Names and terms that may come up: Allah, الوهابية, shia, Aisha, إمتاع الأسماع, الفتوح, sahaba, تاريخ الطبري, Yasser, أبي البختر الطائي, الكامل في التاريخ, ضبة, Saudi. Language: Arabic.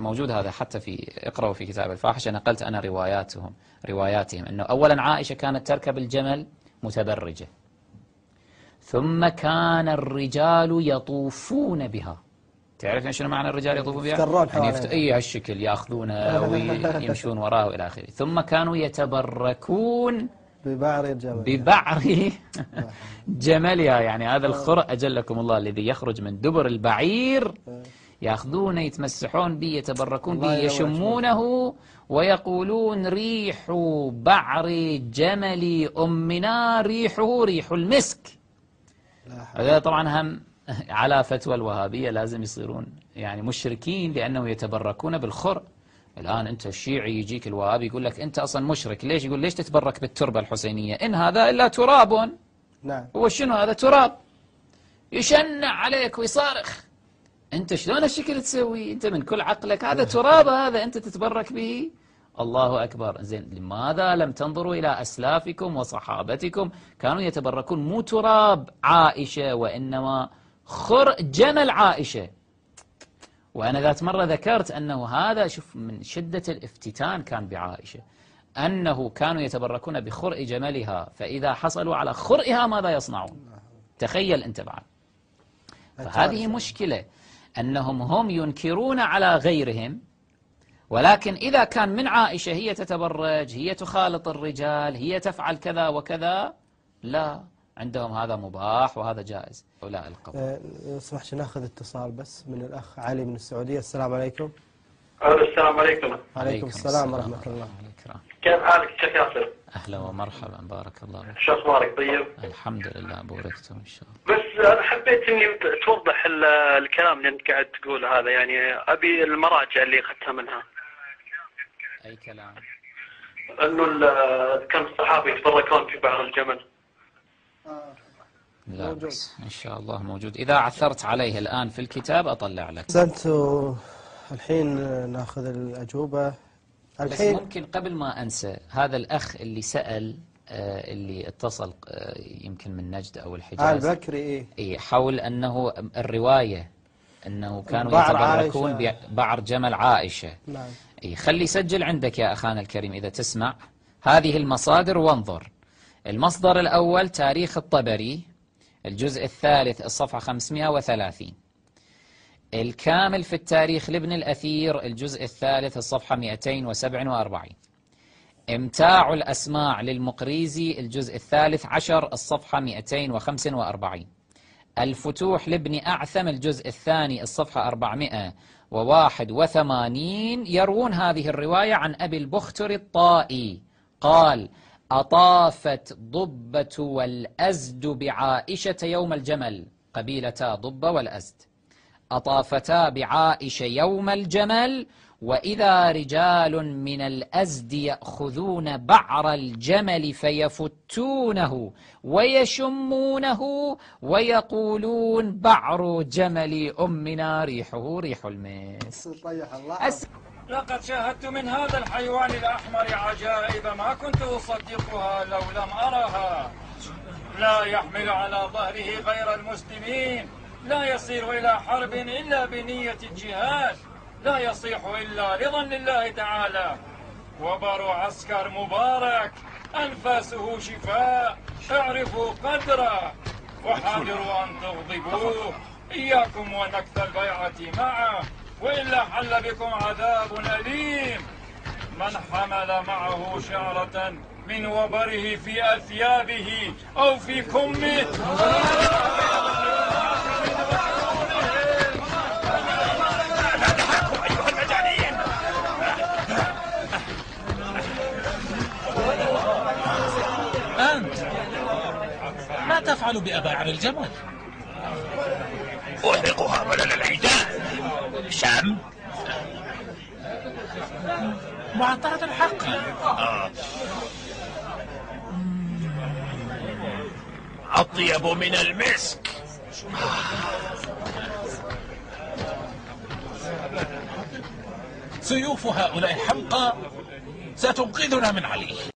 موجود هذا حتى في اقرأوا في كتاب الفاحشة، نقلت أنا رواياتهم أنه أولا عائشة كانت تركب الجمل متبرجة، ثم كان الرجال يطوفون بها. تعرف شنو معنى الرجال يطوفون بها؟ يعني اي هالشكل ياخذونها ويمشون وراها والى اخره. ثم كانوا يتبركون ببعر الجمل، ببعر جملها، يعني هذا الخرق اجلكم الله الذي يخرج من دبر البعير، ياخذونه يتمسحون به يتبركون به يشمونه ويقولون ريح بعر جمل امنا ريحه ريح المسك. هذا طبعا هم على فتوى الوهابية لازم يصيرون يعني مشركين لأنه يتبركون بالخرق. الآن أنت الشيعي يجيك الوهابي يقول لك أنت أصلا مشرك، ليش؟ يقول ليش تتبرك بالتربة الحسينية؟ إن هذا إلا تراب. نعم، هو شنو هذا؟ تراب. يشنع عليك ويصارخ، أنت شلون الشكل تسوي؟ أنت من كل عقلك هذا تراب، هذا أنت تتبرك به؟ الله أكبر. زين، لماذا لم تنظروا إلى أسلافكم وصحابتكم؟ كانوا يتبركون مو تراب عائشة وإنما خرق جمل عائشة. وأنا ذات مرة ذكرت أنه هذا شوف من شدة الافتتان كان بعائشة، أنه كانوا يتبركون بخرق جملها، فإذا حصلوا على خرقها ماذا يصنعون؟ تخيل أنت بعد. فهذه مشكلة، أنهم هم ينكرون على غيرهم، ولكن إذا كان من عائشة هي تتبرج، هي تخالط الرجال، هي تفعل كذا وكذا، لا، عندهم هذا مباح وهذا جائز. ولا القبول. سمحت ناخذ اتصال بس من الأخ علي من السعودية. السلام عليكم. السلام عليكم. عليكم السلام ورحمة الله. كيف حالك شيخ ياسر؟ أهلا ومرحبا، بارك الله فيك. شو أخبارك؟ طيب؟ الحمد لله، بوركتم إن شاء الله. بس أنا حبيت إني توضح الكلام اللي أنت قاعد تقول هذا، يعني أبي المراجع اللي أخذتها منها. أي كلام؟ إنه كم الصحابة يتبركون في بعض الجمل. لا بس إن شاء الله موجود، إذا عثرت عليه الآن في الكتاب أطلع لك. أحسنتوا. الحين ناخذ الأجوبة. الحين بس ممكن قبل ما أنسى، هذا الأخ اللي سأل اللي اتصل يمكن من نجد أو الحجاز، البكري، إيه، حول أنه الرواية أنه كانوا يتبركون ببعر جمل عائشة. نعم. إيه، خلي سجل عندك يا أخانا الكريم إذا تسمع هذه المصادر وانظر. المصدر الأول تاريخ الطبري الجزء الثالث الصفحة 530. الكامل في التاريخ لابن الأثير الجزء الثالث الصفحة 247. إمتاع الأسماع للمقريزي الجزء الثالث عشر الصفحة 245. الفتوح لابن أعثم الجزء الثاني الصفحة 481. يروون هذه الرواية عن أبي البختر الطائي قال: أطافت ضبة والأزد بعائشة يوم الجمل. قبيلتا ضبة والأزد أطافتا بعائشة يوم الجمل، وإذا رجال من الأزد يأخذون بعر الجمل فيفتونه ويشمونه ويقولون بعر جمل أمنا ريحه ريح المس. لقد شاهدت من هذا الحيوان الأحمر عجائب ما كنت أصدقها لو لم أرها. لا يحمل على ظهره غير المسلمين، لا يصير إلى حرب إلا بنية الجهاد، لا يصيح إلا رضا لله تعالى. وبر عسكر مبارك، أنفاسه شفاء، اعرفوا قدره وحاذروا أن تغضبوه، إياكم ونكث البيعة معه وإلا حل بكم عذاب أليم. من حمل معه شعرة من وبره في أثيابه أو في كمه أنت ما تفعل بأباعر الجمل؟ أحرقها بدل العداء. شام معطرة الحق. أطيب من المسك. سيوف هؤلاء الحمقى ستنقذنا من عليه.